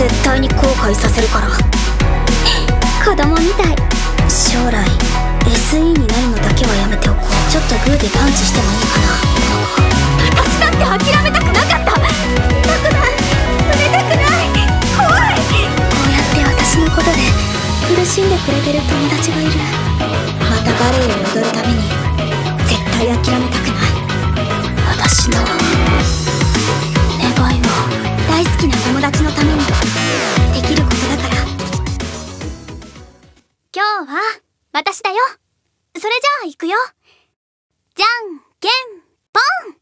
絶対に後悔させるから。子供みたい。将来 SE になるのだけはやめておこう。ちょっとグーでパンチしてもいいかな。私だって諦めたくなかった。痛くない、冷たくない、怖い。こうやって私のことで苦しんでくれてる友達がいる。またバレエを踊るために絶対諦めたくない。私の願いも大好きな友達のためにできることだから。今日は私だよ。それじゃあ行くよ。じゃんけんぽん。